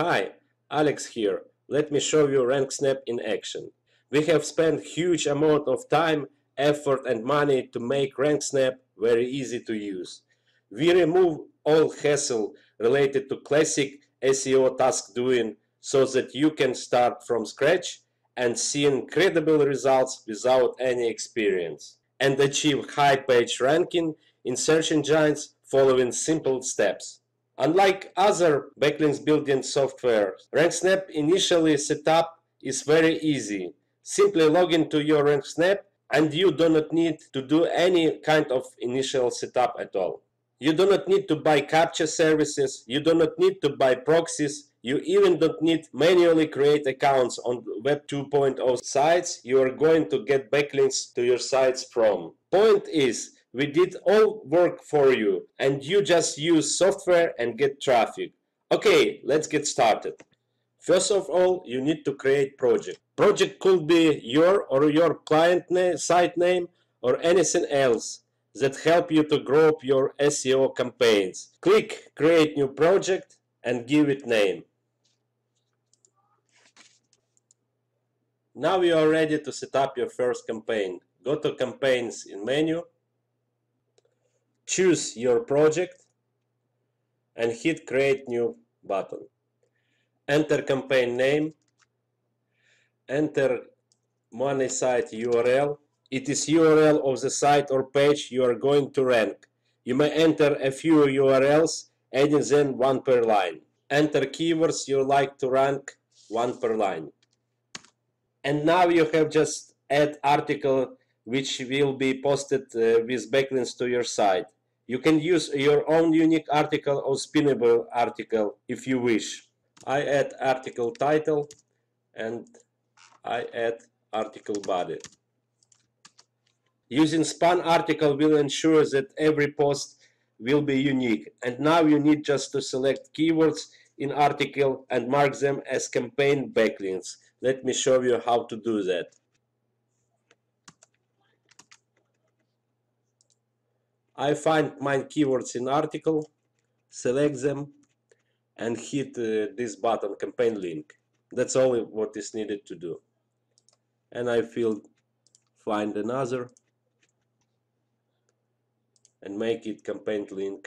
Hi, Alex here. Let me show you RankSnap in action. We have spent huge amount of time, effort and money to make RankSnap very easy to use. We remove all hassle related to classic SEO task doing so that you can start from scratch and see incredible results without any experience and achieve high page ranking in search engines following simple steps. Unlike other backlinks building software, RankSnap initially setup is very easy. Simply log into your RankSnap and you do not need to do any kind of initial setup at all. You do not need to buy CAPTCHA services, you do not need to buy proxies, you even don't need manually create accounts on Web 2.0 sites you are going to get backlinks to your sites from. Point is, we did all work for you and you just use software and get traffic. Okay, let's get started. First of all, you need to create project. Project could be your client name, site name or anything else that help you to grow up your SEO campaigns. Click create new project and give it name. Now you are ready to set up your first campaign. Go to campaigns in menu. Choose your project and hit create new button. Enter campaign name, enter money site URL. It is URL of the site or page you are going to rank. You may enter a few URLs, adding them one per line. Enter keywords you like to rank, one per line. And now you have just add article which will be posted with backlinks to your site. You can use your own unique article or spinnable article if you wish. I add article title and I add article body. Using span article will ensure that every post will be unique. And now you need just to select keywords in article and mark them as campaign backlinks. Let me show you how to do that. I find my keywords in article, select them and hit this button, campaign link. That's all what is needed to do. And I will find another and make it campaign link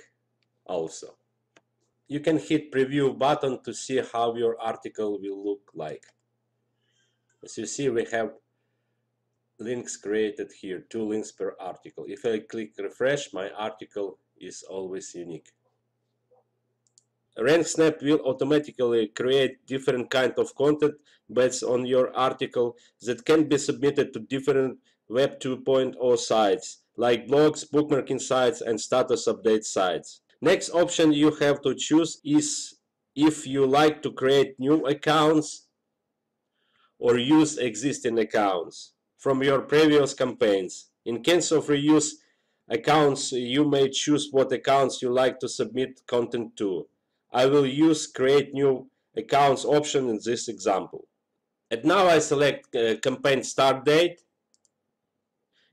also. You can hit preview button to see how your article will look like. As you see, we have links created here, 2 links per article. If I click refresh, my article is always unique. RankSnap will automatically create different kind of content based on your article that can be submitted to different Web 2.0 sites like blogs, bookmarking sites and status update sites. Next option you have to choose is if you like to create new accounts or use existing accounts from your previous campaigns. In case of reuse accounts, you may choose what accounts you like to submit content to. I will use create new accounts option in this example. And now I select campaign start date.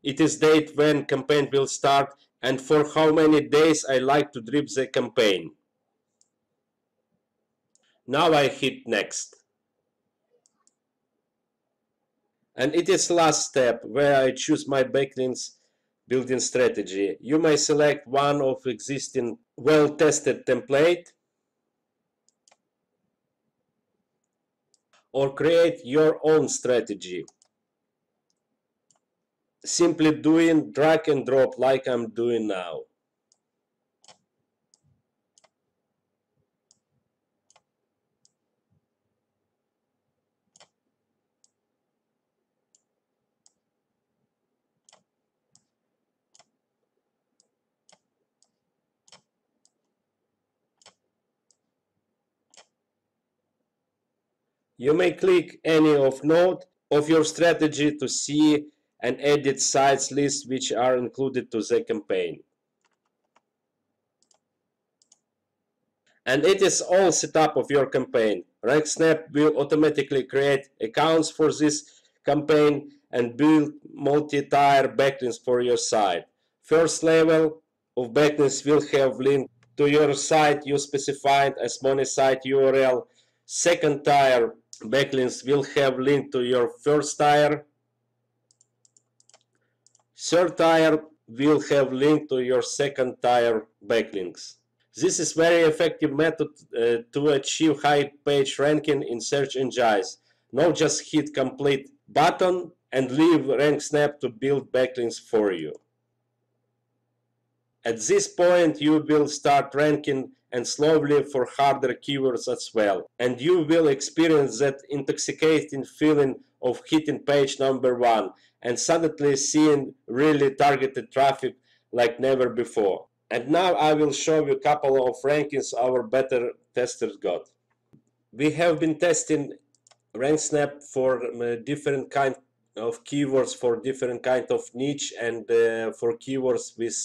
It is date when campaign will start and for how many days I like to drip the campaign. Now I hit next. And it is last step where I choose my backlinks building strategy. You may select one of existing well-tested template or create your own strategy. Simply doing drag and drop like I'm doing now. You may click any of note of your strategy to see and edit sites list which are included to the campaign. And it is all setup of your campaign. RankSnap will automatically create accounts for this campaign and build multi-tier backlinks for your site. First level of backlinks will have link to your site you specified as money site URL. Second tier backlinks will have link to your first tier. Third tier will have link to your second tier backlinks. This is very effective method to achieve high page ranking in search engines. Now just hit complete button and leave RankSnap to build backlinks for you. At this point you will start ranking and slowly for harder keywords as well. And you will experience that intoxicating feeling of hitting page number 1 and suddenly seeing really targeted traffic like never before. And now I will show you a couple of rankings our better testers got. We have been testing RankSnap for different kind of keywords, for different kind of niche, and for keywords with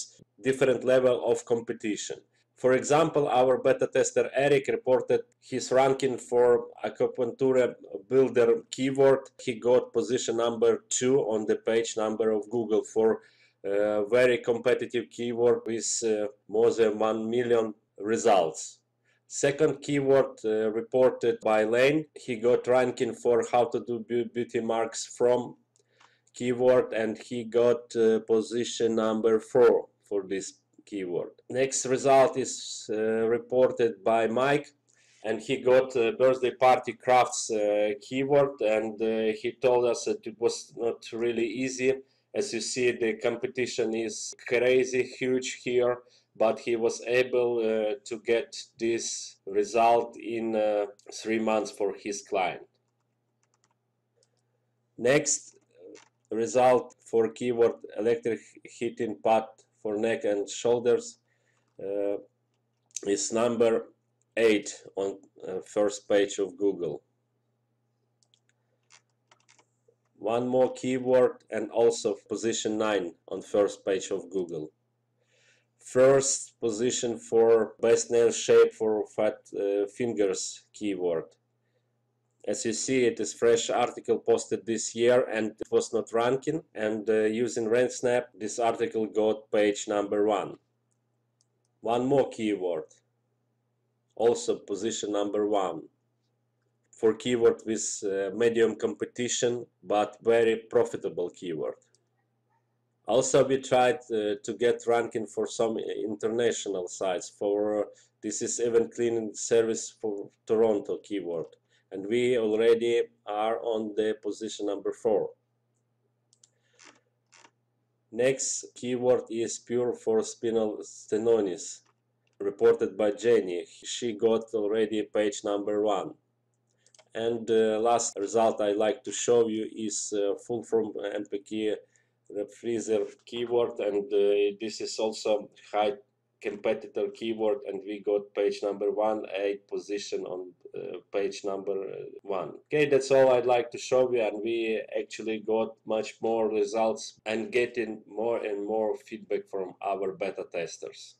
different level of competition. For example, our beta tester Eric reported his ranking for acupuncture builder keyword. He got position number 2 on the page number of Google for a very competitive keyword with more than 1 million results. Second keyword reported by Lane, he got ranking for how to do beauty marks from keyword, and he got position number 4 for this keyword. Next result is reported by Mike, and he got birthday party crafts keyword, and he told us that it was not really easy. As you see, the competition is crazy huge here, but he was able to get this result in 3 months for his client. Next result for keyword electric heating pad for neck and shoulders is number 8 on first page of Google. One more keyword and also position 9 on first page of Google. First position for best nail shape for fat fingers keyword. As you see, it is fresh article posted this year and it was not ranking, and using RankSnap this article got page number 1. One more keyword, also position number 1. For keyword with medium competition but very profitable keyword. Also we tried to get ranking for some international sites. For this is event cleaning service for Toronto keyword, and we already are on the position number 4. Next keyword is pure for spinal stenosis, reported by Jenny. She got already page number 1. And the last result I like to show you is full from MPK freezer keyword, and this is also high competitor keyword, and we got page number 1, 8 position on page number 1. Okay, that's all I'd like to show you, and we actually got much more results and getting more and more feedback from our beta testers.